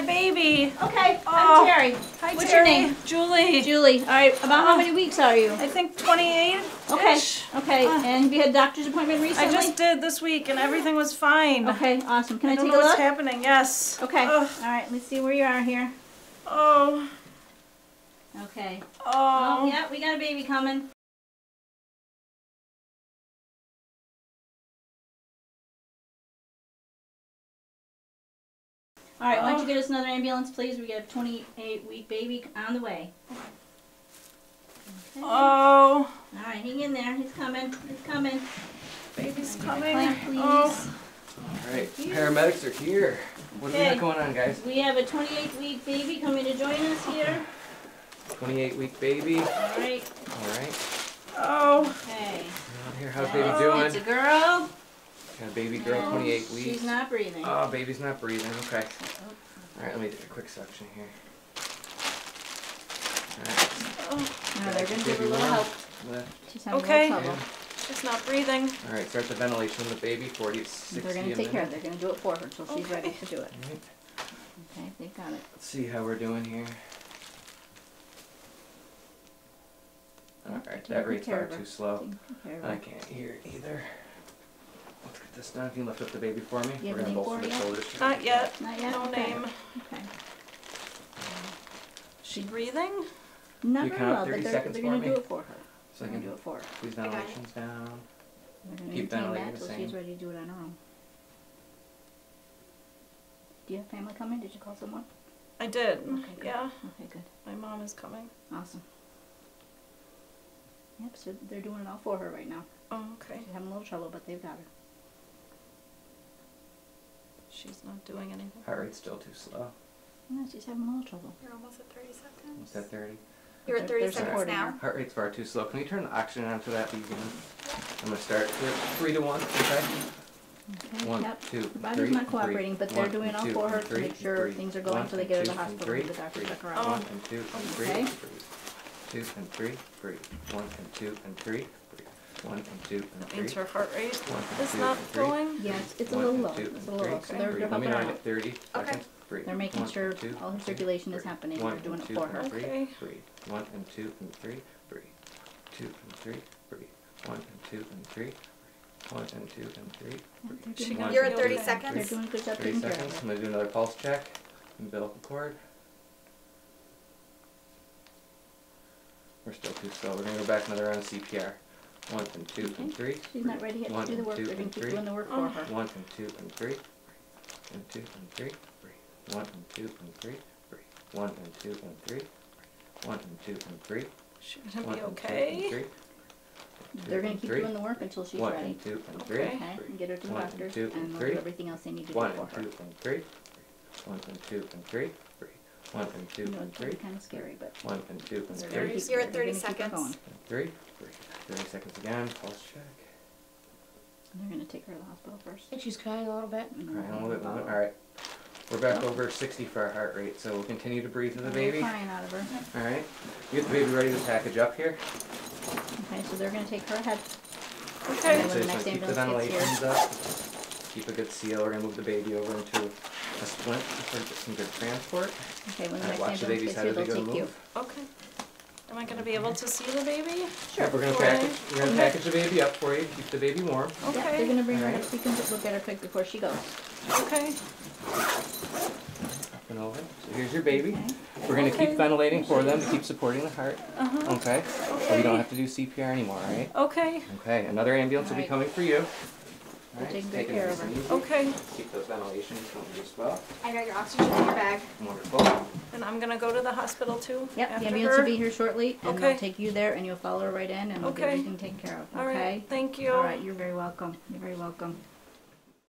my baby. Okay, I'm Terry. Hi, Terry. What's your name? Julie. Julie. All right, about how many weeks are you? I think 28. Okay, okay. And have you had a doctor's appointment recently? I just did this week, and everything was fine. Okay, awesome. Can I take a look? I don't know what's happening, yes. Okay, all right, let me see where you are here. Oh. Okay. Oh. Oh, yeah, we got a baby coming. All right, why don't you get us another ambulance, please? We got a 28-week baby on the way. Okay. Oh. All right, hang in there. He's coming. He's coming. Baby's coming. Clamp, please. Oh. All right, paramedics are here. What do we have going on, guys? We have a 28-week baby coming to join us here. 28-week baby. All right. All right. Oh. Okay. Here, how's baby doing? It's a girl. Got a baby girl, 28 weeks. She's not breathing. Oh, baby's not breathing. Okay. All right, let me do a quick suction here. All right. No, they're going to give her a little help. She's having a little trouble. She's not breathing. All right, start the ventilation of the baby, 40 to 60 minutes. They're going to take care of it. They're going to do it for her until she's ready to do it. All right. Okay, they've got it. Let's see how we're doing here. All right, that rate's far too slow. I can't hear either. Let's get this done. If you lift up the baby for me, we're going to bolster the shoulders. Not yet. Not yet. No name. Okay. Is she breathing? Not very well, but they're going to do it for her. So they're going to do it for her. Squeeze ventilations down. Keep ventilating the same. Until she's ready to do it on her own. Do you have family coming? Did you call someone? I did. Okay, good. Yeah. Okay, good. My mom is coming. Awesome. Yep, so they're doing it all for her right now. Oh, okay. She's having a little trouble, but they've got her. She's not doing anything. Heart rate's still too slow. No, she's having a little trouble. You're almost at 30 seconds. Almost at 30. You're at 30 seconds now. Heart rate's far too slow. Can you turn the oxygen on for that? I'm going to start 3 to 1, okay? Okay. 1, 2, 3. Her body's not cooperating, but they're doing all for her to make sure things are going until they get her to the hospital and the doctor check her out. 1 and 2 and 3, 2 and 3, 3, 1 and 2 and 3. 1 and 2 and 3. It's her heart rate. It's not going. Yes, it's a little low. It's a little low. So they're helping her out. 30. Okay. They're making sure all her circulation is happening. They're doing it for her. Okay. 1 and 2 and 3. 3, 2 and 3, 3. 1 and 2 and 3. 1 and 2 and 3. You're at 30 seconds. They're doing a good job. 30 seconds. I'm gonna do another pulse check. Umbilical cord. We're still too slow. We're gonna go back another round of CPR. 1 and 2 and 3. She's not ready yet to do the work. They're going to keep doing the work for her. 1 and 2 and 3. 1 and 2 and 3. 1 and 2 and 3. 1 and 2 and 3. 1 and 2 and 3. She's going to be okay. They're going to keep doing the work until she's ready. 1 and 2 and 3. Okay. Get her to the doctor and do everything else they need to do for her. 1 and 2 and 3. 1 and 2 and 3. 1 and 2 and 3. Kind of scary, but 1 and 2 and 3. You're at 30 seconds. 3. 30 seconds again, pulse check. And they're going to take her to the hospital first. And she's crying a little bit. Crying a little bit. All right. We're back over 60 for our heart rate, so we'll continue to breathe to the baby. Crying out of her. All right. Get the baby ready to package up here. Okay, so they're going to take her ahead. Okay. So just keep the ventilations up. Keep a good seal. We're going to move the baby over into a splint for some good transport. Okay, when the next ambulance gets here, they'll take you. Okay. Am I going to be able to see the baby? Sure. We're going to package the baby up for you. Keep the baby warm. Okay. Yeah, they're going to bring her up so you can look at her quick before she goes. Okay. Up and over. So here's your baby. Okay. We're going to keep ventilating for them to keep supporting the heart. Okay. So you don't have to do CPR anymore, all right? Okay. Okay. Another ambulance will be coming for you. All right. Taking good care of her. Okay. Keep those ventilations going as well. I got your oxygen in your bag. Wonderful. And I'm going to go to the hospital too? Yep, the ambulance will be here shortly, and they'll take you there, and you'll follow her right in, and we'll get everything taken care of. Okay? All right, thank you. All right, you're very welcome. You're very welcome.